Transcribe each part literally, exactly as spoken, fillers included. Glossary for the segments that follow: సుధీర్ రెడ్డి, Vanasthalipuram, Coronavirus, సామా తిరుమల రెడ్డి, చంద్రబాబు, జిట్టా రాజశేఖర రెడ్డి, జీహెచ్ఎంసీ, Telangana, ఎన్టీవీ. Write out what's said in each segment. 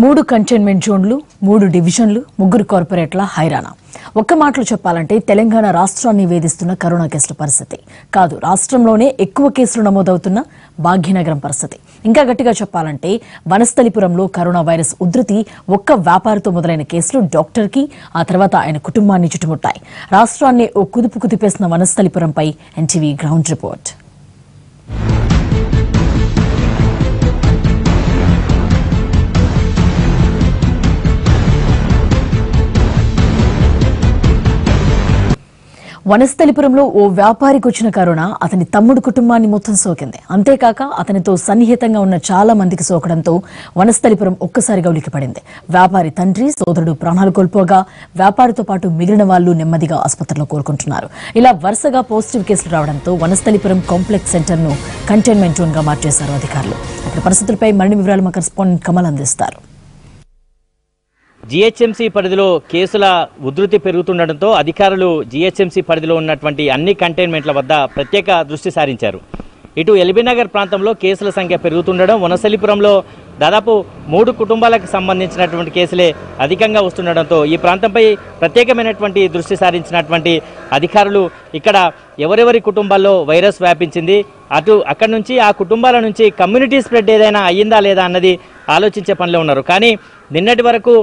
మూడు కంటైన్మెంట్ జోన్లు మూడు డివిజన్లు ముగ్గురు కార్పొరేట్ల హైరానా. ఒక్క మాటలో చెప్పాలంటే తెలంగాణ రాష్ట్రాన్ని వేధిస్తున్న కరోనా కేసుల పరిస్థితి కాదు, రాష్ట్రంలోనే ఎక్కువ కేసులు నమోదవుతున్న భాగ్యనగరం పరిస్థితి. ఇంకా గట్టిగా చెప్పాలంటే వనస్థలిపురంలో కరోనా వైరస్ ఉధృతి ఒక్క వ్యాపారితో మొదలైన కేసులు డాక్టర్కి ఆ తర్వాత ఆయన కుటుంబాన్ని చుట్టుముట్టాయి. రాష్ట్రాన్ని ఓ కుదుపు కుదిపేసిన వనస్థలిపురంపై ఎన్టీవీ గ్రౌండ్ రిపోర్ట్. వనస్థలిపురంలో ఓ వ్యాపారికి వచ్చిన కరోనా అతని తమ్ముడు కుటుంబాన్ని మొత్తం సోకింది. అంతేకాక అతనితో సన్నిహితంగా ఉన్న చాలా మందికి సోకడంతో వనస్థలిపురం ఒక్కసారిగా ఉలికిపడింది. వ్యాపారి తండ్రి, సోదరుడు ప్రాణాలు కోల్పోగా వ్యాపారితో పాటు మిగిలిన వాళ్లు నెమ్మదిగా ఆసుపత్రిలో కోలుకుంటున్నారు. ఇలా వరుసగా పాజిటివ్ కేసులు రావడంతో వనస్థలిపురం కాంప్లెక్స్ సెంటర్ను కంటైన్మెంట్ జోన్గా మార్చేశారు అధికారులు. అక్కడ పరిస్థితులపై మరిన్ని వివరాలు మా కరెస్పాండెంట్ కమల్ అందిస్తారు. జీహెచ్ఎంసీ పరిధిలో కేసుల ఉధృతి పెరుగుతుండటంతో అధికారులు జీహెచ్ఎంసీ పరిధిలో ఉన్నటువంటి అన్ని కంటైన్మెంట్ల వద్ద ప్రత్యేక దృష్టి సారించారు. ఇటు ఎల్బీనగర్ ప్రాంతంలో కేసుల సంఖ్య పెరుగుతుండడం, వనస్థలిపురంలో దాదాపు మూడు కుటుంబాలకు సంబంధించినటువంటి కేసులే అధికంగా వస్తుండడంతో ఈ ప్రాంతంపై ప్రత్యేకమైనటువంటి దృష్టి సారించినటువంటి అధికారులు ఇక్కడ ఎవరెవరి కుటుంబాల్లో వైరస్ వ్యాపించింది, అటు అక్కడి నుంచి ఆ కుటుంబాల నుంచి కమ్యూనిటీ స్ప్రెడ్ ఏదైనా అయ్యిందా లేదా అన్నది ఆలోచించే పనిలో ఉన్నారు. కానీ నిన్నటి వరకు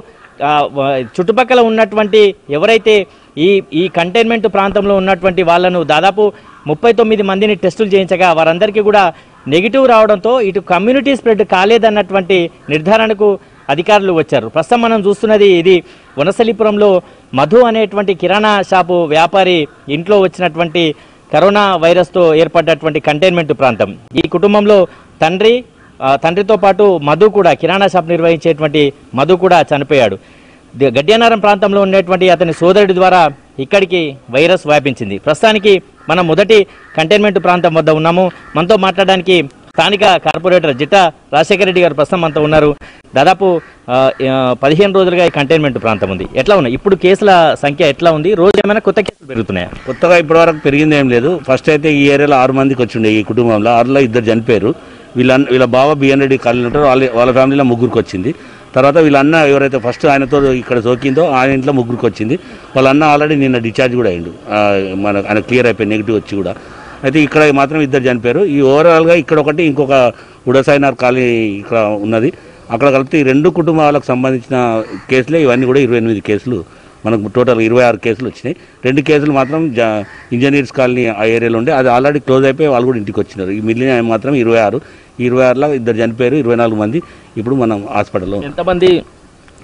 చుట్టుపక్కల ఉన్నటువంటి ఎవరైతే ఈ ఈ కంటైన్మెంట్ ప్రాంతంలో ఉన్నటువంటి వాళ్ళను దాదాపు ముప్పై తొమ్మిది మందిని టెస్టులు చేయించగా వారందరికీ కూడా నెగిటివ్ రావడంతో ఇటు కమ్యూనిటీ స్ప్రెడ్ కాలేదన్నటువంటి నిర్ధారణకు అధికారులు వచ్చారు. ప్రస్తుతం మనం చూస్తున్నది ఇది వనస్థలిపురంలో మధు అనేటువంటి కిరాణా షాపు వ్యాపారి ఇంట్లో వచ్చినటువంటి కరోనా వైరస్తో ఏర్పడ్డటువంటి కంటైన్మెంట్ ప్రాంతం. ఈ కుటుంబంలో తండ్రి తండ్రితో పాటు మధు కూడా, కిరాణా షాప్ నిర్వహించేటువంటి మధు కూడా చనిపోయాడు. గడ్డియనారం ప్రాంతంలో ఉండేటువంటి అతని సోదరుడి ద్వారా ఇక్కడికి వైరస్ వ్యాపించింది. ప్రస్తుతానికి మనం మొదటి కంటైన్మెంట్ ప్రాంతం వద్ద ఉన్నాము. మనతో మాట్లాడడానికి స్థానిక కార్పొరేటర్ జిట్టా రాజశేఖర రెడ్డి గారు ప్రస్తుతం అంతా ఉన్నారు. దాదాపు పదిహేను రోజులుగా ఈ కంటైన్మెంట్ ప్రాంతం ఉంది. ఎట్లా ఉన్నాయి ఇప్పుడు కేసుల సంఖ్య, ఎట్లా ఉంది, రోజు ఏమైనా కొత్త కేసులు పెరుగుతున్నాయా? కొత్తగా ఇప్పటి వరకు పెరిగింది ఏం లేదు. ఫస్ట్ అయితే ఈ ఏరియాలో ఆరు మందికి వచ్చిండే, ఈ కుటుంబంలో ఆరులో ఇద్దరు చనిపోయారు. వీళ్ళ వీళ్ళ బావ బిఎన్ రెడ్డి కాలనీ ఉంటారు, వాళ్ళ వాళ్ళ ఫ్యామిలీలో ముగ్గురికి వచ్చింది. తర్వాత వీళ్ళన్న ఎవరైతే ఫస్ట్ ఆయనతో ఇక్కడ సోకిందో ఆయన ఇంట్లో ముగ్గురికి వచ్చింది. వాళ్ళన్న ఆల్రెడీ నిన్న డిశ్చార్జ్ కూడా అయ్యిండు, మన ఆయన క్లియర్ అయిపోయి నెగిటివ్ వచ్చి కూడా. అయితే ఇక్కడ మాత్రం ఇద్దరు చనిపోయారు. ఈ ఓవరాల్గా ఇక్కడ ఒకటి, ఇంకొక ఉడసాయినార్ కాలనీ ఇక్కడ ఉన్నది, అక్కడ కలిపి రెండు కుటుంబాలకు సంబంధించిన కేసులే ఇవన్నీ కూడా. ఇరవై ఎనిమిది కేసులు మనకు టోటల్ ఇరవై ఆరు కేసులు వచ్చినాయి. రెండు కేసులు మాత్రం జ ఇంజనీర్స్ కాలనీ ఆ ఏరియాలో ఉండే, అది ఆల్రెడీ క్లోజ్ అయిపోయి వాళ్ళు కూడా ఇంటికి వచ్చినారు. ఈ మిగిలిన మాత్రం ఇరవై ఆరు ఇరవై ఆరులో ఇద్దరు చనిపోయారు, ఇరవై నాలుగు మంది ఇప్పుడు మనం హాస్పిటల్లో. ఎంతమంది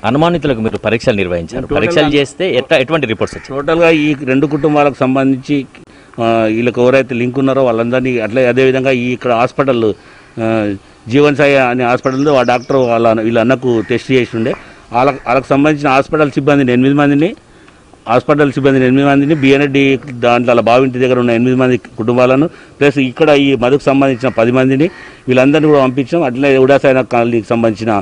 అనుమానితులకు మీరు పరీక్షలు నిర్వహించారు? పరీక్షలు చేస్తే ఎటువంటి రిపోర్ట్స్ వచ్చాయి? టోటల్గా ఈ రెండు కుటుంబాలకు సంబంధించి వీళ్ళకి ఎవరైతే లింక్ ఉన్నారో వాళ్ళందరినీ, అట్లే అదేవిధంగా ఈ ఇక్కడ హాస్పిటల్ జీవన్ సాయి అనే హాస్పిటల్లో ఆ డాక్టర్ వాళ్ళ వీళ్ళ అన్నకు టెస్ట్ చేసి ఉండే, వాళ్ళ వాళ్ళకి సంబంధించిన హాస్పిటల్ సిబ్బందిని ఎనిమిది మందిని హాస్పిటల్ సిబ్బందిని ఎనిమిది మందిని బిఎన్ఎడ్డి దాంట్లో అలా బావింటి దగ్గర ఉన్న ఎనిమిది మంది కుటుంబాలను ప్లస్ ఇక్కడ ఈ మధుకు సంబంధించిన పది మందిని వీళ్ళందరినీ కూడా పంపించాం. అట్లే ఉడాసాయన కాలనీకి సంబంధించిన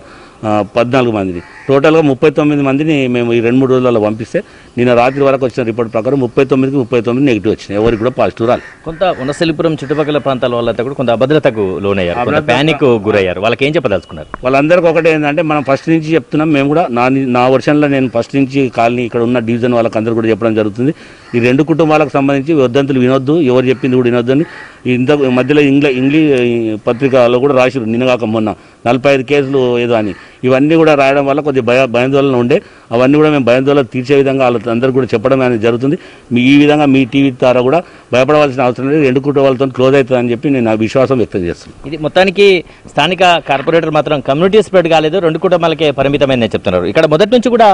పద్నాలుగు మందిని, టోటల్గా ముప్పై తొమ్మిది మందిని మేము ఈ రెండు మూడు రోజులలో పంపిస్తే నిన్న రాత్రి వరకు వచ్చిన రిపోర్ట్ ప్రకారం ముప్పై తొమ్మిదికి ముప్పై తొమ్మిది నెగిటివ్ వచ్చినాయి, ఎవరికి కూడా పాజిటివ్ రాలేదు. కొంత వనస్థలిపురం చుట్టుపక్కల ప్రాంతాల వాళ్ళంతా కూడా కొంత అభద్రతకు లోనయ్యారు, ప్యానిక్ గురయ్యారు. వాళ్ళకి ఏం చెప్పదలుచుకున్నారు? వాళ్ళందరికీ ఒకటే ఏంటంటే మనం ఫస్ట్ నుంచి చెప్తున్నాం, మేము కూడా నా నా వర్షన్లో నేను ఫస్ట్ నుంచి కాలనీ ఇక్కడ ఉన్న డివిజన్ వాళ్ళకి అందరూ కూడా చెప్పడం జరుగుతుంది. ఈ రెండు కుటుంబాలకు సంబంధించి వద్దంతులు వినొద్దు, ఎవరు చెప్పింది కూడా వినొద్దు అని. ఇంత మధ్యలో ఇంగ్లీ ఇంగ్లీ పత్రికలో కూడా రాసిరు నిన్న కాక మొన్న నలభై ఐదు కేసులు ఏదో అని. ఇవన్నీ కూడా రాయడం వల్ల కొద్దిగా భయ భయాందోళన ఉండే, అవన్నీ కూడా మేము భయాందోళన తీర్చే విధంగా వాళ్ళందరూ కూడా చెప్పడం అనేది జరుగుతుంది. మీ ఈ విధంగా మీ టీవీ ద్వారా కూడా భయపడవలసిన అవసరం లేదు, రెండు కుటుంబాలతో క్లోజ్ అవుతుందని చెప్పి నేను నా విశ్వాసం వ్యక్తం చేస్తున్నాను. ఇది మొత్తానికి స్థానిక కార్పొరేటర్ మాత్రం కమ్యూనిటీ స్ప్రెడ్ కాలేదు, రెండు కుటుంబాలకే పరిమితమైన చెప్తున్నారు. ఇక్కడ మొదటి నుంచి కూడా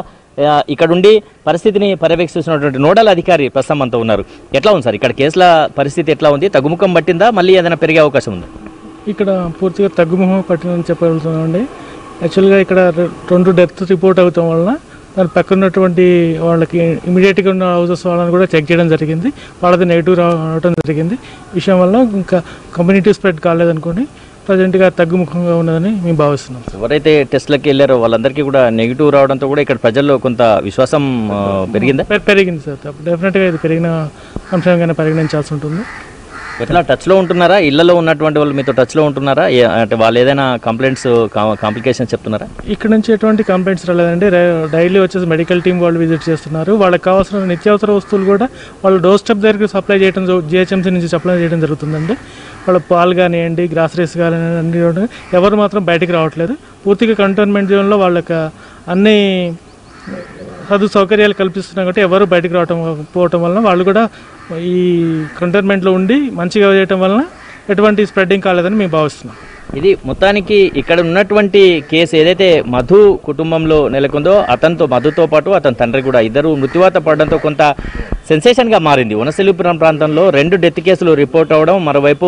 ఇక్కడుండి పరిస్థితిని పర్యవేక్షిస్తున్నటువంటి నోడల్ అధికారి ప్రస్తుతం అంతా ఉన్నారు. ఎట్లా ఉంది సార్ ఇక్కడ కేసుల పరిస్థితి, ఎట్లా ఉంది? తగ్గుముఖం పట్టిందా, మళ్ళీ ఏదైనా పెరిగే అవకాశం ఉందా? ఇక్కడ పూర్తిగా తగ్గుముఖం పట్టిందని చెప్పగలుగుతున్నామండి. యాక్చువల్గా ఇక్కడ రెండు డెత్ రిపోర్ట్ అవటం వలన దాని పక్కన ఉన్నటువంటి వాళ్ళకి ఇమీడియట్గా ఉన్న హౌసెస్ వాళ్ళని కూడా చెక్ చేయడం జరిగింది, వాళ్ళది నెగిటివ్ రావడం జరిగింది. విషయం వల్ల ఇంకా కమ్యూనిటీ స్ప్రెడ్ కాలేదనుకోండి, ప్రజెంట్గా తగ్గుముఖంగా ఉన్నదని మేము భావిస్తున్నాం. ఎవరైతే టెస్ట్లకి వెళ్ళారో వాళ్ళందరికీ కూడా నెగిటివ్ రావడంతో కూడా ఇక్కడ ప్రజల్లో కొంత విశ్వాసం పెరిగిందా? పెరిగింది సార్, డెఫినెట్గా ఇది పెరిగిన అంశంగానే పరిగణించాల్సి ఉంటుంది. ఇట్లా టచ్ లో ఉంటున్నారా? ఇళ్ళలో ఉన్నటువంటి వాళ్ళు మీతో టచ్ లో ఉంటున్నారా? అంటే వాళ్ళు ఏదైనా కంప్లైంట్స్ కాంప్లికేషన్స్ చెప్తున్నారా? ఇక్కడ నుంచి ఎటువంటి కంప్లైంట్స్ రాలేదండి. డైలీ వచ్చేసి మెడికల్ టీం వాళ్ళు విజిట్ చేస్తున్నారు. వాళ్ళకి కావాల్సిన నిత్యావసర వస్తువులు కూడా వాళ్ళు డోర్ స్టెప్ దగ్గరికి సప్లై చేయడం, జిహెచ్ఎంసీ నుంచి సప్లై చేయడం జరుగుతుందండి. వాళ్ళ పాలు కానివ్వండి, గ్రాసరీస్ కానివ్వండి, అన్ని ఎవరు మాత్రం బయటికి రావట్లేదు. పూర్తిగా కంటైన్మెంట్ జోన్లో వాళ్ళకి అన్ని సదు సౌకర్యాలు కల్పిస్తున్నాం కాబట్టి ఎవరు బయటకు రావటం పోవటం వలన వాళ్ళు కూడా ఈ కంటైన్మెంట్లో ఉండి మంచిగా చేయటం వలన ఎటువంటి స్ప్రెడ్డింగ్ కాలేదని మేము భావిస్తున్నాం. ఇది మొత్తానికి ఇక్కడ ఉన్నటువంటి కేసు ఏదైతే మధు కుటుంబంలో నెలకొందో, అతనితో మధుతో పాటు అతని తండ్రి కూడా ఇద్దరు మృత్యువాత పడడంతో కొంత సెన్సేషన్గా మారింది. వనసలిపురం ప్రాంతంలో రెండు డెత్ కేసులు రిపోర్ట్ అవ్వడం, మరోవైపు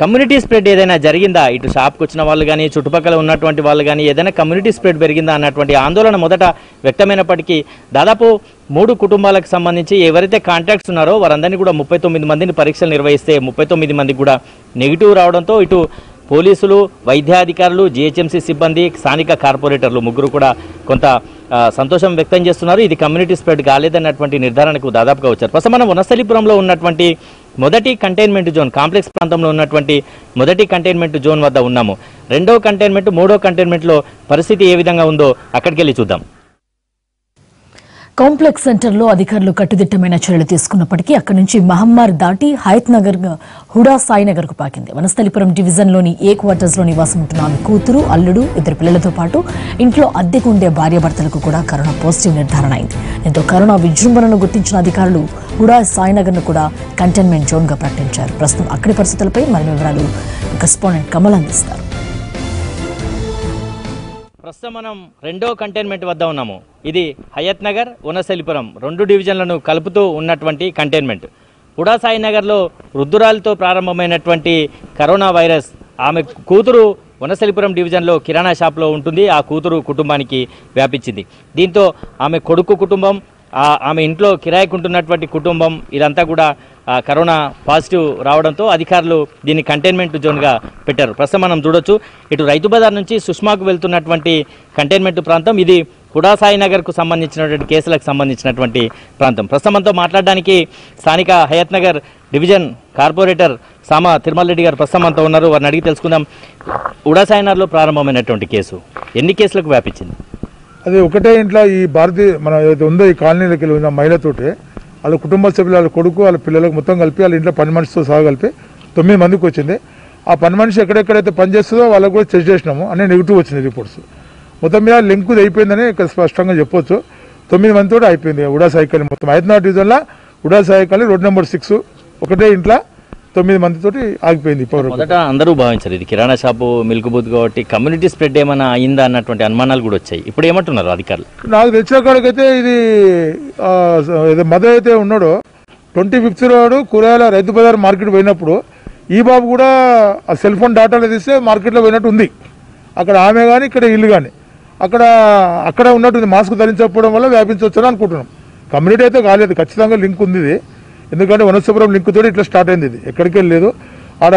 కమ్యూనిటీ స్ప్రెడ్ ఏదైనా జరిగిందా, ఇటు షాప్కి వచ్చిన వాళ్ళు కానీ చుట్టుపక్కల ఉన్నటువంటి వాళ్ళు కానీ ఏదైనా కమ్యూనిటీ స్ప్రెడ్ పెరిగిందా అన్నటువంటి ఆందోళన మొదట వ్యక్తమైనప్పటికీ దాదాపు మూడు కుటుంబాలకు సంబంధించి ఎవరైతే కాంటాక్ట్స్ ఉన్నారో వారందరినీ కూడా ముప్పై తొమ్మిది మందిని పరీక్షలు నిర్వహిస్తే ముప్పై తొమ్మిది మందికి కూడా నెగిటివ్ రావడంతో ఇటు పోలీసులు, వైద్యాధికారులు, జిహెచ్ఎంసీ సిబ్బంది, స్థానిక కార్పొరేటర్లు ముగ్గురు కూడా కొంత సంతోషం వ్యక్తం చేస్తున్నారు. ఇది కమ్యూనిటీ స్ప్రెడ్ కాలేదన్నటువంటి నిర్ధారణకు దాదాపుగా వచ్చారు. ప్రస్తుతం మనం వనస్థలిపురంలో ఉన్నటువంటి మొదటి కంటైన్మెంట్ జోన్ కాంప్లెక్స్ ప్రాంతంలో ఉన్నటువంటి మొదటి కంటైన్మెంట్ జోన్ వద్ద ఉన్నాము. రెండో కంటైన్మెంట్, మూడో కంటైన్మెంట్లో పరిస్థితి ఏ విధంగా ఉందో అక్కడికి వెళ్ళి చూద్దాం. కాంప్లెక్స్ సెంటర్లో అధికారులు కట్టుదిట్టమైన చర్యలు తీసుకున్నప్పటికీ అక్కడి నుంచి మహమ్మారి దాటి హయత్ నగర్, హుడా సాయినగర్కు పాకింది. వనస్థలిపురం డివిజన్లోని ఏ క్వార్టర్స్లో నివాసముంటున్న ఆమె కూతురు, అల్లుడు, ఇద్దరు పిల్లలతో పాటు ఇంట్లో అద్దెకు ఉండే భార్యాభర్తలకు కూడా కరోనా పాజిటివ్ నిర్ధారణ అయింది. దీంతో కరోనా విజృంభణను గుర్తించిన అధికారులు హుడా సాయినగర్ను కూడా కంటైన్మెంట్ జోన్గా ప్రకటించారు. ప్రస్తుతం అక్కడి పరిస్థితులపై మరిన్ని వివరాలు కరెస్పాండెంట్ కమల్ అందిస్తారు. ప్రస్తుతం మనం రెండో కంటైన్మెంట్ వద్ద ఉన్నాము. ఇది హయత్ నగర్, వనస్థలిపురం రెండు డివిజన్లను కలుపుతూ ఉన్నటువంటి కంటైన్మెంట్. హుడా సాయినగర్లో వృద్ధురాలితో ప్రారంభమైనటువంటి కరోనా వైరస్ ఆమె కూతురు వనస్థలిపురం డివిజన్లో కిరాణా షాప్లో ఉంటుంది. ఆ కూతురు కుటుంబానికి వ్యాపించింది. దీంతో ఆమె కొడుకు కుటుంబం, ఆమె ఇంట్లో కిరాయికి ఉంటున్నటువంటి కుటుంబం, ఇదంతా కూడా కరోనా పాజిటివ్ రావడంతో అధికారులు దీన్ని కంటైన్మెంట్ జోన్గా పెట్టారు. ప్రస్తుతం మనం చూడొచ్చు, ఇటు రైతు బజార్ నుంచి సుష్మాకు వెళ్తున్నటువంటి కంటైన్మెంట్ ప్రాంతం ఇది. హుడా సాయినగర్కు సంబంధించినటువంటి కేసులకు సంబంధించినటువంటి ప్రాంతం. ప్రస్తుతం మనతో మాట్లాడడానికి స్థానిక హయత్ నగర్ డివిజన్ కార్పొరేటర్ సామా తిరుమల రెడ్డి గారు ప్రస్తుతం మనతో ఉన్నారు. వారిని అడిగి తెలుసుకుందాం. హుడా సాయినగర్లో ప్రారంభమైనటువంటి కేసు ఎన్ని కేసులకు వ్యాపించింది? అది ఒకటే ఇంట్లో ఈ భారతీయ మన ఏదైతే ఉందో ఈ కాలనీలోకి వెళ్ళిన మహిళతోటి వాళ్ళ కుటుంబ సభ్యులు, వాళ్ళ కొడుకు, వాళ్ళ పిల్లలకు మొత్తం కలిపి వాళ్ళ ఇంట్లో పని మనిషితో సహా కలిపి తొమ్మిది మందికి వచ్చింది. ఆ పని మనిషి ఎక్కడెక్కడైతే పనిచేస్తుందో వాళ్ళకు కూడా చెక్ చేసినాము అనే నెగిటివ్ వచ్చింది రిపోర్ట్స్. మొత్తం మీద లింకు అయిపోయిందని స్పష్టంగా చెప్పొచ్చు. తొమ్మిది మంది తోటి అయిపోయింది హుడా సాయికల్ మొత్తం హైదరాబాద్ డివిజన్లో. హుడా సాయికల్ రోడ్ నెంబర్ సిక్స్ ఒకటే ఇంట్లో తొమ్మిది మందితోటి ఆగిపోయింది. మొదట అందరూ భావించారు ఇది కిరాణా షాపు, మిల్క్ బూత్ కాబట్టి కమ్యూనిటీ స్ప్రెడ్ ఏమైనా అయిందా అన్నటువంటి అనుమానాలు కూడా వచ్చాయి. ఇప్పుడు ఏమంటున్నారు అధికారులు? నాకు తెలిసిన కాడికైతే ఇది మద అయితే ఉన్నాడో ట్వంటీ ఫిఫ్త్ నాడు కూరగాయల రైతు బజార్ మార్కెట్ పోయినప్పుడు ఈ బాబు కూడా ఆ సెల్ ఫోన్ డేటాలో తీస్తే మార్కెట్లో పోయినట్టు ఉంది. అక్కడ ఆమె కానీ ఇక్కడ ఇల్లు కానీ అక్కడ అక్కడ ఉన్నట్టుంది. మాస్క్ ధరించకపోవడం వల్ల వ్యాపించవచ్చు అనుకుంటున్నాం. కమ్యూనిటీ అయితే కాలేదు, ఖచ్చితంగా లింక్ ఉంది ఇది. ఎందుకంటే వనస్థలిపురం లింక్ తోటి ఇట్లా స్టార్ట్ అయింది. ఇది ఎక్కడికి వెళ్ళలేదు. ఆడ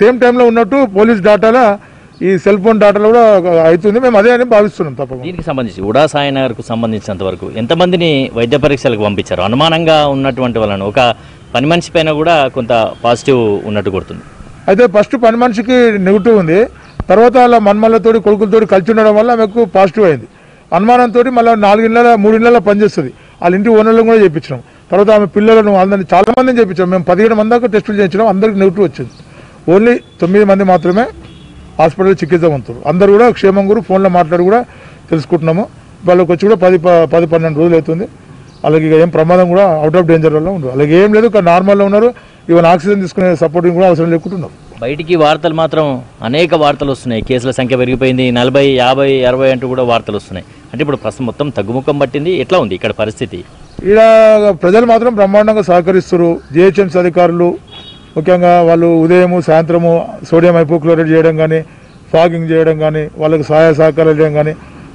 సేమ్ టైంలో ఉన్నట్టు పోలీస్ డాటాలో ఈ సెల్ ఫోన్ డాటాలో కూడా అవుతుంది. మేము అదే అని భావిస్తున్నాం. తప్పకుండా దీనికి సంబంధించి హుడా సాయినగర్కు సంబంధించినంత వరకు ఎంతమందిని వైద్య పరీక్షలకు పంపించారు? అనుమానంగా ఉన్నటువంటి వాళ్ళని ఒక పని మనిషి పైన కూడా కొంత పాజిటివ్ ఉన్నట్టు కొడుతుంది. అయితే ఫస్ట్ పని మనిషికి నెగిటివ్ ఉంది, తర్వాత వాళ్ళ మన్మళ్ళతో కొడుకులతో కలిసి ఉండడం వల్ల ఆమెకు పాజిటివ్ అయింది. అనుమానంతో మళ్ళీ నాలుగిళ్ళ మూడిళ్ళ పనిచేస్తుంది. వాళ్ళ ఇంటి ఓనర్లను కూడా చేయించినాం. తర్వాత ఆమె పిల్లలను అందరినీ చాలా మందిని చేయించాం. మేము పదిహేడు మంది దాకా టెస్టులు చేయించినాం, అందరికి నెగిటివ్ వచ్చింది. ఓన్లీ తొమ్మిది మంది మాత్రమే హాస్పిటల్ చికిత్స పొందుతారు. అందరు కూడా క్షేమం గురించి ఫోన్లో మాట్లాడి కూడా తెలుసుకుంటున్నాము. వాళ్ళకి వచ్చి కూడా పది పది పన్నెండు రోజులు అవుతుంది. అలాగే ఏం ప్రమాదం కూడా అవుట్ ఆఫ్ డేంజర్ వల్ల ఉండదు. అలాగే ఏం లేదు, నార్మల్లో ఉన్నారు. ఈవెన్ ఆక్సిజన్ తీసుకునే సపోర్టింగ్ కూడా అవసరం లేకుంటున్నారు. బయటికి వార్తలు మాత్రం అనేక వార్తలు వస్తున్నాయి. కేసుల సంఖ్య పెరిగిపోయింది, నలభై యాభై అరవై అంటూ కూడా వార్తలు వస్తున్నాయి. అంటే ఇప్పుడు ప్రస్తుతం మొత్తం తగ్గుముఖం పట్టింది. ఎట్లా ఉంది ఇక్కడ పరిస్థితి? ఇలా ప్రజలు మాత్రం బ్రహ్మాండంగా సహకరిస్తారు. జిహెచ్ఎంసీ అధికారులు ముఖ్యంగా వాళ్ళు ఉదయము సాయంత్రము సోడియం హైపోక్లోరైడ్ చేయడం కానీ, ఫాగింగ్ చేయడం కానీ, వాళ్ళకి సహాయ సహకారాలు చేయడం కానీ,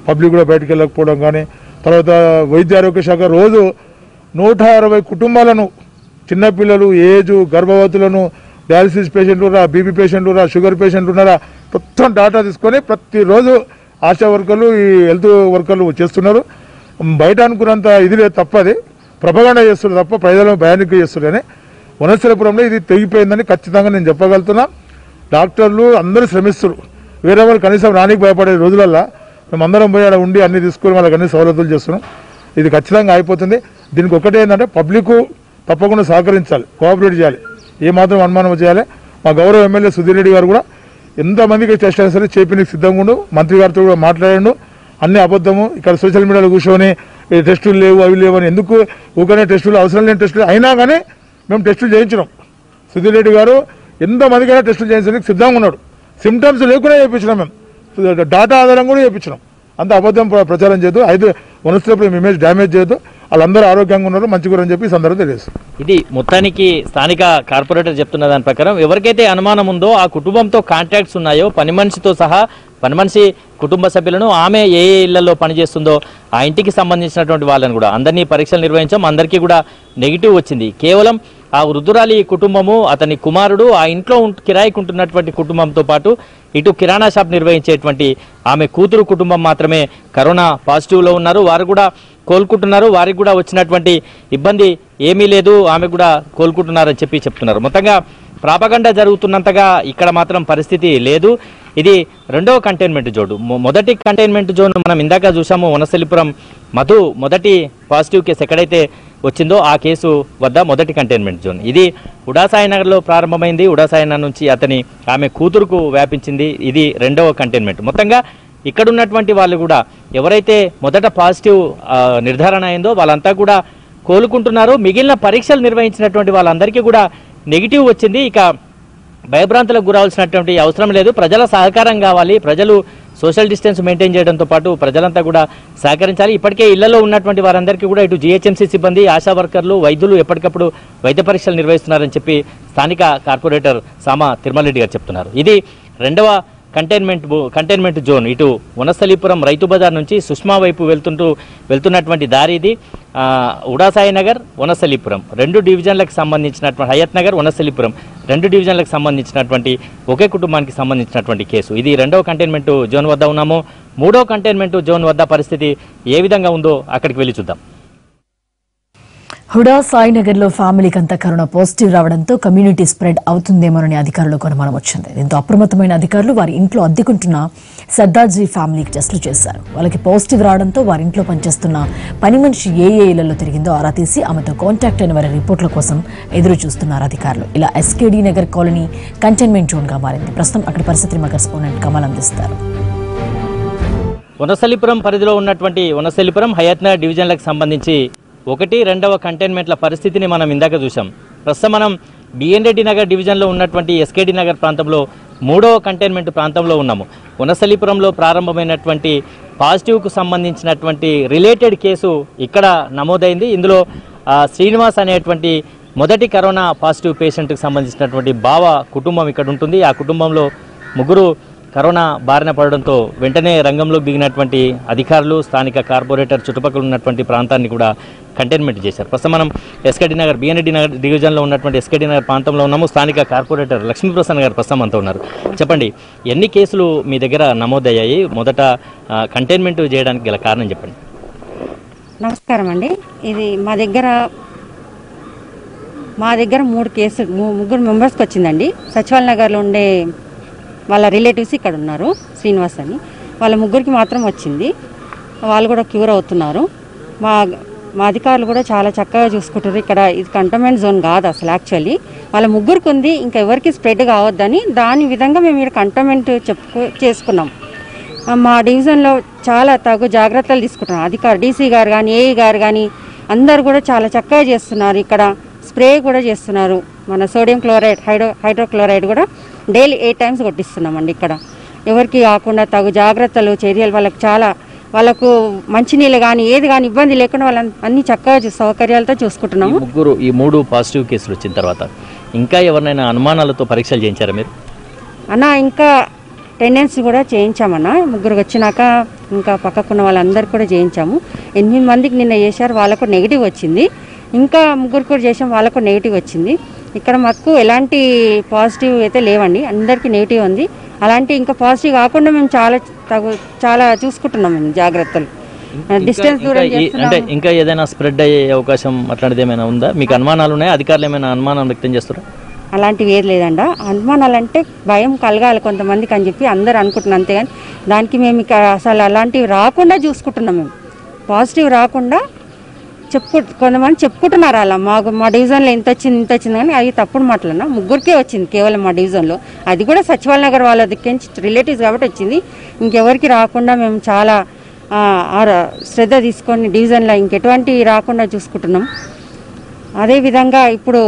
పబ్లిక్ కూడా బయటకు వెళ్ళకపోవడం కానీ, తర్వాత వైద్య ఆరోగ్య శాఖ రోజు నూట అరవై కుటుంబాలను, చిన్నపిల్లలు, ఏజు, గర్భవతులను, డయాలసిస్ పేషెంట్లు రా, బీపీ పేషెంట్లు రా, షుగర్ పేషెంట్లు ఉన్నారా మొత్తం డాటా తీసుకొని ప్రతిరోజు ఆశా వర్కర్లు, ఈ హెల్త్ వర్కర్లు చేస్తున్నారు. బయట అనుకున్నంత ఇది లేదు, తప్పది ప్రపగండ చేస్తున్నారు తప్ప ప్రజలను భయానికి చేస్తున్నారని వనస్థలిపురం ఇది తెగిపోయిందని ఖచ్చితంగా నేను చెప్పగలుగుతున్నా। డాక్టర్లు అందరూ శ్రమిస్తున్నారు, వేరేవారు కనీసం రానికి భయపడే రోజులల్లా మేమందరం పోయి అలా ఉండి అన్ని తీసుకొని వాళ్ళకి అన్ని సౌలతులు చేస్తున్నాం। ఇది ఖచ్చితంగా అయిపోతుంది। దీనికి ఒకటే ఏంటంటే పబ్లిక్ తప్పకుండా సహకరించాలి, కోఆపరేట్ చేయాలి, ఏ మాత్రం అనుమానం చేయాలి। మా గౌరవ ఎమ్మెల్యే సుధీర్ రెడ్డి గారు కూడా ఎంతమందికి టెస్ట్ అయినా సరే చేపినికి సిద్ధంగా ఉండు, మంత్రి గారితో కూడా మాట్లాడండు। అన్ని అబద్ధము, ఇక్కడ సోషల్ మీడియాలో కూర్చొని టెస్టులు లేవు అవి లేవు అని ఎందుకు ఊకనే టెస్టులు అవసరం లేని టెస్టులు అయినా కానీ మేము టెస్టులు చేయించినాం। సుధీర్ రెడ్డి గారు ఎంతమందికైనా టెస్టులు చేయించడానికి సిద్ధంగా ఉన్నాడు, సిమ్టమ్స్ లేకుండా చేయించినాం, మేము డాటా ఆధారం కూడా చేయించినాం। అంత అబద్ధం ప్రచారం చేయదు, అయితే వనస్థలిపురం ఇమేజ్ డ్యామేజ్ చేయదు, వాళ్ళందరూ ఆరోగ్యంగా ఉన్నారు మంచిగురని చెప్పి సందర్భం తెలియజేస్తారు। ఇది మొత్తానికి స్థానిక కార్పొరేటర్ చెప్తున్న దాని ప్రకారం ఎవరికైతే అనుమానం ఉందో ఆ కుటుంబంతో కాంటాక్ట్స్ ఉన్నాయో పని మనిషితో సహా పని మనిషి కుటుంబ సభ్యులను ఆమె ఏ ఏ ఇళ్లలో పనిచేస్తుందో ఆ ఇంటికి సంబంధించినటువంటి వాళ్ళని కూడా అందరినీ పరీక్షలు నిర్వహించాం, అందరికీ కూడా నెగిటివ్ వచ్చింది। కేవలం ఆ వృద్ధురాలి కుటుంబము అతని కుమారుడు ఆ ఇంట్లో కిరాయికి ఉంటున్నటువంటి కుటుంబంతో పాటు ఇటు కిరాణా షాప్ నిర్వహించేటువంటి ఆమె కూతురు కుటుంబం మాత్రమే కరోనా పాజిటివ్లో ఉన్నారు, వారు కూడా కోలుకుంటున్నారు, వారికి కూడా వచ్చినటువంటి ఇబ్బంది ఏమీ లేదు, ఆమె కూడా కోలుకుంటున్నారని చెప్పి చెప్తున్నారు। మొత్తంగా ప్రాపగండా జరుగుతున్నంతగా ఇక్కడ మాత్రం పరిస్థితి లేదు। ఇది రెండవ కంటైన్మెంట్ జోన్, మొదటి కంటైన్మెంట్ జోన్ మనం ఇందాక చూసాము వనస్థలిపురం మధు మొదటి పాజిటివ్ కేసు ఎక్కడైతే వచ్చిందో ఆ కేసు వద్ద మొదటి కంటైన్మెంట్ జోన్ ఇది ఉడాసాయినగర్లో ప్రారంభమైంది, ఉడాసాయినగర్ నుంచి అతని ఆమె కూతురుకు వ్యాపించింది, ఇది రెండవ కంటైన్మెంట్। మొత్తంగా ఇక్కడ ఉన్నటువంటి వాళ్ళు కూడా ఎవరైతే మొదట పాజిటివ్ నిర్ధారణ అయిందో వాళ్ళంతా కూడా కోలుకుంటున్నారు, మిగిలిన పరీక్షలు నిర్వహించినటువంటి వాళ్ళందరికీ కూడా నెగిటివ్ వచ్చింది। ఇక భయభ్రాంతులకు గురవలసినటువంటి అవసరం లేదు, ప్రజల సహకారం కావాలి, ప్రజలు సోషల్ డిస్టెన్స్ మెయింటైన్ చేయడంతో పాటు ప్రజలంతా కూడా సహకరించాలి। ఇప్పటికే ఇళ్లలో ఉన్నటువంటి వారందరికీ కూడా ఇటు జిహెచ్ఎంసీ సిబ్బంది, ఆశా వర్కర్లు, వైద్యులు ఎప్పటికప్పుడు వైద్య పరీక్షలు నిర్వహిస్తున్నారని చెప్పి స్థానిక కార్పొరేటర్ సామా తిరుమల రెడ్డి గారు చెప్తున్నారు। ఇది రెండవ కంటైన్మెంట్ కంటైన్మెంట్ జోన్, ఇటు వనస్థలిపురం రైతు బజార్ నుంచి సుష్మా వైపు వెళ్తుంటూ వెళ్తున్నటువంటి దారి ఇది, ఉడాసాయినగర్ వనస్థలిపురం రెండు డివిజన్లకు సంబంధించినటువంటి, హయత్ నగర్ వనస్థలిపురం రెండు డివిజన్లకు సంబంధించినటువంటి ఒకే కుటుంబానికి సంబంధించినటువంటి కేసు। ఇది రెండవ కంటైన్మెంట్ జోన్ వద్ద ఉన్నాము। మూడో కంటైన్మెంట్ జోన్ వద్ద పరిస్థితి ఏ విధంగా ఉందో అక్కడికి వెళ్ళి చూద్దాం। హుడా సాయినగర్లో ఫ్యామిలీకి అంతా కరోనా పాజిటివ్ రావడంతో కమ్యూనిటీ స్ప్రెడ్ అవుతుందేమోనని అధికారులకు అనుమానం వచ్చింది। దీంతో అప్రమత్తమైన అధికారులు వారి ఇంట్లో అద్దెకుంటున్న సర్దార్జీ ఫ్యామిలీకి టెస్టులు చేశారు। వాళ్ళకి పాజిటివ్ రావడంతో వారి ఇంట్లో పనిచేస్తున్న పని మనిషి ఏ ఏ ఇళ్లలో తిరిగిందో ఆరా తీసి ఆమెతో కాంటాక్ట్ అయిన వారి రిపోర్టుల కోసం ఎదురు చూస్తున్నారు అధికారులు। ఇలా ఎస్కేడీ నగర్ కాలనీ కంటైన్మెంట్ జోన్గా మారింది। ప్రస్తుతం అక్కడ పరిస్థితిని మా కరెస్పాండెంట్ కమల్ అందిస్తారు। వనస్థలిపురం పరిధిలో ఉన్నటువంటి వనస్థలిపురం హయత్ నగర్ డివిజన్లకు సంబంధించి ఒకటి రెండవ కంటైన్మెంట్ల పరిస్థితిని మనం ఇందాక చూసాం। ప్రస్తుతం మనం బిఎన్ రెడ్డి నగర్ డివిజన్లో ఉన్నటువంటి ఎస్కేడి నగర్ ప్రాంతంలో మూడవ కంటైన్మెంట్ ప్రాంతంలో ఉన్నాము। వనస్థలిపురంలో ప్రారంభమైనటువంటి పాజిటివ్కు సంబంధించినటువంటి రిలేటెడ్ కేసు ఇక్కడ నమోదైంది। ఇందులో శ్రీనివాస్ అనేటువంటి మొదటి కరోనా పాజిటివ్ పేషెంట్కి సంబంధించినటువంటి బావ కుటుంబం ఇక్కడ ఉంటుంది। ఆ కుటుంబంలో ముగ్గురు కరోనా బారిన పడడంతో వెంటనే రంగంలోకి దిగినటువంటి అధికారులు స్థానిక కార్పొరేటర్ చుట్టుపక్కల ఉన్నటువంటి ప్రాంతాన్ని కూడా కంటైన్మెంట్ చేశారు। ప్రస్తుతం మనం ఎస్కేడి నగర్ బిఎన్ రెడ్డి నగర్ డివిజన్లో ఉన్నటువంటి ఎస్కేడి నగర్ ప్రాంతంలో ఉన్నాము। స్థానిక కార్పొరేటర్ లక్ష్మీప్రసన్న గారు ప్రస్తుతం అంతా ఉన్నారు। చెప్పండి, ఎన్ని కేసులు మీ దగ్గర నమోదయ్యాయి, మొదట కంటైన్మెంట్ చేయడానికి గల కారణం చెప్పండి। నమస్కారం అండి, ఇది మా దగ్గర మా దగ్గర మూడు కేసులు ముగ్గురు మెంబర్స్కి వచ్చిందండి। సచివాలయ నగర్లో ఉండే వాళ్ళ రిలేటివ్స్ ఇక్కడ ఉన్నారు, శ్రీనివాస్ అని, వాళ్ళ ముగ్గురికి మాత్రం వచ్చింది, వాళ్ళు కూడా క్యూర్ అవుతున్నారు। మా మా అధికారులు కూడా చాలా చక్కగా చూసుకుంటారు, ఇక్కడ ఇది కంటైన్మెంట్ జోన్ కాదు అసలు, యాక్చువల్లీ వాళ్ళ ముగ్గురికి ఉంది, ఇంకా ఎవరికి స్ప్రెడ్ కావద్దని దాని విధంగా మేము ఇక్కడ కంటైన్మెంట్ చెప్పుకు చేసుకున్నాం। మా డివిజన్లో చాలా తగు జాగ్రత్తలు తీసుకుంటున్నాం అధికారులు, డీసీ గారు కానీ ఏఈ గారు కానీ అందరు కూడా చాలా చక్కగా చేస్తున్నారు। ఇక్కడ స్ప్రే కూడా చేస్తున్నారు, మన సోడియం క్లోరైడ్ హైడ్రో హైడ్రోక్లోరైడ్ కూడా డైలీ ఎయిట్ టైమ్స్ కొట్టిస్తున్నామండి। ఇక్కడ ఎవరికి కాకుండా తగు జాగ్రత్తలు చర్యలు, వాళ్ళకి చాలా వాళ్ళకు మంచినీళ్ళు కానీ ఏది కానీ ఇబ్బంది లేకుండా వాళ్ళ అన్ని చక్కగా సౌకర్యాలతో చూసుకుంటున్నాము। ముగ్గురు ఈ మూడు పాజిటివ్ కేసులు వచ్చిన తర్వాత ఇంకా ఎవరినైనా అనుమానాలతో పరీక్షలు చేయించారా మీరు? అన్న ఇంకా టెండెన్సీ కూడా చేయించామన్న, ముగ్గురు వచ్చినాక ఇంకా పక్కకున్న వాళ్ళందరికీ కూడా చేయించాము। ఎనిమిది మందికి నిన్న చేశారు, వాళ్ళకు నెగిటివ్ వచ్చింది, ఇంకా ముగ్గురు కూడా చేసాం, వాళ్ళకు నెగిటివ్ వచ్చింది। ఇక్కడ మాకు ఎలాంటి పాజిటివ్ అయితే లేవండి, అందరికీ నెగిటివ్ ఉంది। అలాంటి ఇంకా పాజిటివ్ కాకుండా మేము చాలా తగు చాలా చూసుకుంటున్నాం, మేము జాగ్రత్తలు అంటే ఇంకా ఏదైనా స్ప్రెడ్ అయ్యే అవకాశం అట్లాంటిది ఏమైనా ఉందా? మీకు అనుమానాలు ఉన్నాయి, అధికారులు ఏమైనా అనుమానం వ్యక్తం చేస్తారా? అలాంటివి ఏది లేదండి. అనుమానాలంటే భయం కలగాలి కొంతమందికి అని చెప్పి అందరూ అనుకుంటున్నాం, అంతేగాని దానికి మేము ఇక అసలు అలాంటివి రాకుండా చూసుకుంటున్నాం. మేము పాజిటివ్ రాకుండా చెప్పు కొంతమంది చెప్పుకుంటున్నారు అలా మా మా డివిజన్లో ఇంత వచ్చింది ఇంత వచ్చింది కానీ అవి తప్పుడు మాటలన్నా. ముగ్గురికే వచ్చింది కేవలం మా డివిజన్లో, అది కూడా సచివాలయ నగర్ వాళ్ళ దగ్గర రిలేటివ్స్ కాబట్టి వచ్చింది, ఇంకెవరికి రాకుండా మేము చాలా శ్రద్ధ తీసుకొని డివిజన్లో ఇంకెటువంటి రాకుండా చూసుకుంటున్నాం. అదేవిధంగా ఇప్పుడు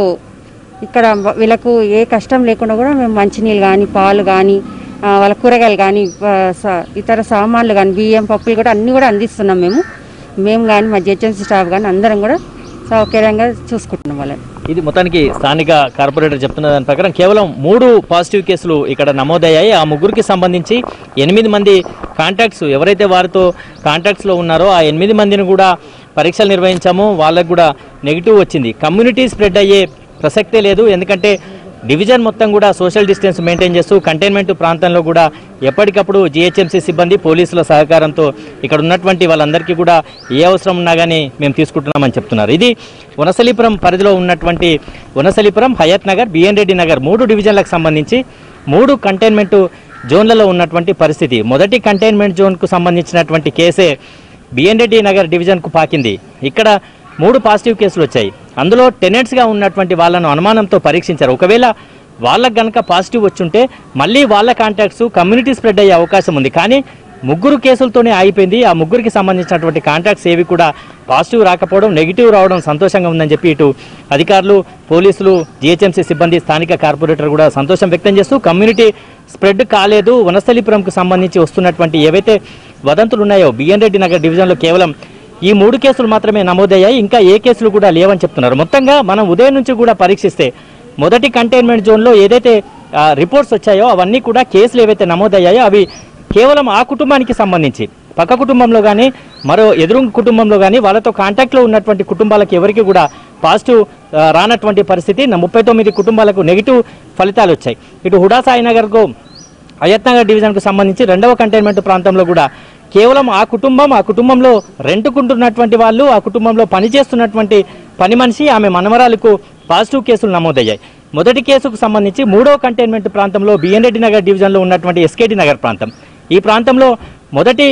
ఇక్కడ వీళ్ళకు ఏ కష్టం లేకుండా కూడా మేము మంచినీళ్ళు కానీ పాలు కానీ వాళ్ళ కూరగాయలు కానీ ఇతర సామాన్లు కానీ బియ్యం పప్పులు కూడా అన్నీ కూడా అందిస్తున్నాం మేము మేము కానీ మా జిహెచ్ఎంసీ స్టాఫ్ కానీ అందరం కూడా సౌకర్యంగా చూసుకుంటున్నాం వాళ్ళని. ఇది మొత్తానికి స్థానిక కార్పొరేటర్ చెప్తున్న దాని ప్రకారం కేవలం మూడు పాజిటివ్ కేసులు ఇక్కడ నమోదయ్యాయి. ఆ ముగ్గురికి సంబంధించి ఎనిమిది మంది కాంటాక్ట్స్ ఎవరైతే వారితో కాంటాక్ట్స్లో ఉన్నారో ఆ ఎనిమిది మందిని కూడా పరీక్షలు నిర్వహించాము, వాళ్ళకు కూడా నెగిటివ్ వచ్చింది. కమ్యూనిటీ స్ప్రెడ్ అయ్యే ప్రసక్తే లేదు, ఎందుకంటే డివిజన్ మొత్తం కూడా సోషల్ డిస్టెన్స్ మెయింటైన్ చేస్తూ కంటైన్మెంట్ ప్రాంతంలో కూడా ఎప్పటికప్పుడు జిహెచ్ఎంసీ సిబ్బంది పోలీసుల సహకారంతో ఇక్కడ ఉన్నటువంటి వాళ్ళందరికీ కూడా ఏ అవసరం ఉన్నా కానీ మేము తీసుకుంటున్నామని చెప్తున్నారు. ఇది వనస్థలిపురం పరిధిలో ఉన్నటువంటి వనస్థలిపురం, హయత్ నగర్, బిఎన్ రెడ్డి నగర్ మూడు డివిజన్లకు సంబంధించి మూడు కంటైన్మెంట్ జోన్లలో ఉన్నటువంటి పరిస్థితి. మొదటి కంటైన్మెంట్ జోన్కు సంబంధించినటువంటి కేసే బిఎన్ రెడ్డి నగర్ డివిజన్కు పాకింది. ఇక్కడ మూడు పాజిటివ్ కేసులు వచ్చాయి. అందులో టెనెంట్స్గా ఉన్నటువంటి వాళ్ళను అనుమానంతో పరీక్షించారు. ఒకవేళ వాళ్ళకు గనక పాజిటివ్ వచ్చుంటే మళ్ళీ వాళ్ళ కాంటాక్ట్స్ కమ్యూనిటీ స్ప్రెడ్ అయ్యే అవకాశం ఉంది. కానీ ముగ్గురు కేసులతోనే ఆగిపోయింది. ఆ ముగ్గురికి సంబంధించినటువంటి కాంటాక్ట్స్ ఏవి కూడా పాజిటివ్ రాకపోవడం, నెగిటివ్ రావడం సంతోషంగా ఉందని చెప్పి ఇటు అధికారులు, పోలీసులు, జిహెచ్ఎంసీ సిబ్బంది, స్థానిక కార్పొరేటర్ కూడా సంతోషం వ్యక్తం చేస్తూ కమ్యూనిటీ స్ప్రెడ్ కాలేదు. వనస్థలిపురంకు సంబంధించి వస్తున్నటువంటి ఏవైతే వదంతులు ఉన్నాయో బిఎన్ రెడ్డి నగర్ డివిజన్లో కేవలం ఈ మూడు కేసులు మాత్రమే నమోదయ్యాయి, ఇంకా ఏ కేసులు కూడా లేవని చెప్తున్నారు. మొత్తంగా మనం ఉదయం నుంచి కూడా పరీక్షిస్తే మొదటి కంటైన్మెంట్ జోన్లో ఏదైతే రిపోర్ట్స్ వచ్చాయో అవన్నీ కూడా కేసులు ఏవైతే నమోదయ్యాయో అవి కేవలం ఆ కుటుంబానికి సంబంధించి, పక్క కుటుంబంలో కానీ మరో ఎదురు కుటుంబంలో కానీ వాళ్ళతో కాంటాక్ట్లో ఉన్నటువంటి కుటుంబాలకు ఎవరికి కూడా పాజిటివ్ రానటువంటి పరిస్థితి. ముప్పై తొమ్మిది కుటుంబాలకు నెగిటివ్ ఫలితాలు వచ్చాయి. ఇటు హుడా సాయినగర్కు, అయత్ నగర్ డివిజన్కు సంబంధించి రెండవ కంటైన్మెంట్ ప్రాంతంలో కూడా కేవలం ఆ కుటుంబం, ఆ కుటుంబంలో రెంటుకుంటున్నటువంటి వాళ్ళు, ఆ కుటుంబంలో పనిచేస్తున్నటువంటి పని మనిషి, ఆమె మనమరాలకు పాజిటివ్ కేసులు నమోదయ్యాయి. మొదటి కేసుకు సంబంధించి మూడవ కంటైన్మెంట్ ప్రాంతంలో బిఎన్ రెడ్డి నగర్ డివిజన్లో ఉన్నటువంటి ఎస్కేటి నగర్ ప్రాంతం, ఈ ప్రాంతంలో మొదటి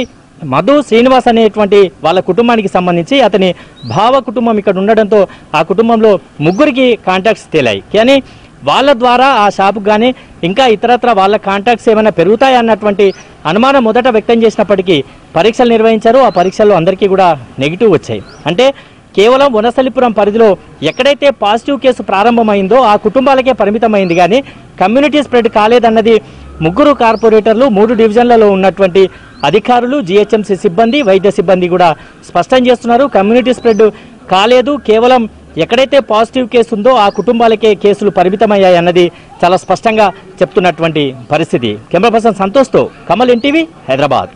మధు శ్రీనివాస్ అనేటువంటి వాళ్ళ కుటుంబానికి సంబంధించి అతని భావ కుటుంబం ఇక్కడ ఉండడంతో ఆ కుటుంబంలో ముగ్గురికి కాంటాక్ట్స్ తేలాయి. కానీ వాళ్ళ ద్వారా ఆ షాపుకు కానీ ఇంకా ఇతరత్ర వాళ్ళ కాంటాక్ట్స్ ఏమైనా పెరుగుతాయి అన్నటువంటి అనుమానం మొదట వ్యక్తం చేసినప్పటికీ పరీక్షలు నిర్వహించారు. ఆ పరీక్షల్లో అందరికీ కూడా నెగిటివ్ వచ్చాయి. అంటే కేవలం వనస్థలిపురం పరిధిలో ఎక్కడైతే పాజిటివ్ కేసు ప్రారంభమైందో ఆ కుటుంబాలకే పరిమితమైంది, కానీ కమ్యూనిటీ స్ప్రెడ్ కాలేదన్నది ముగ్గురు కార్పొరేటర్లు, మూడు డివిజన్లలో ఉన్నటువంటి అధికారులు, జిహెచ్ఎంసీ సిబ్బంది, వైద్య సిబ్బంది కూడా స్పష్టం చేస్తున్నారు. కమ్యూనిటీ స్ప్రెడ్ కాలేదు, కేవలం ఎక్కడైతే పాజిటివ్ కేసు ఉందో ఆ కుటుంబాలకే కేసులు పరిమితమయ్యాయి అన్నది చాలా స్పష్టంగా చెప్తున్నటువంటి పరిస్థితి. కెమెరా పర్సన్ సంతోష్తో కమల్, ఎన్టీవీ, హైదరాబాద్.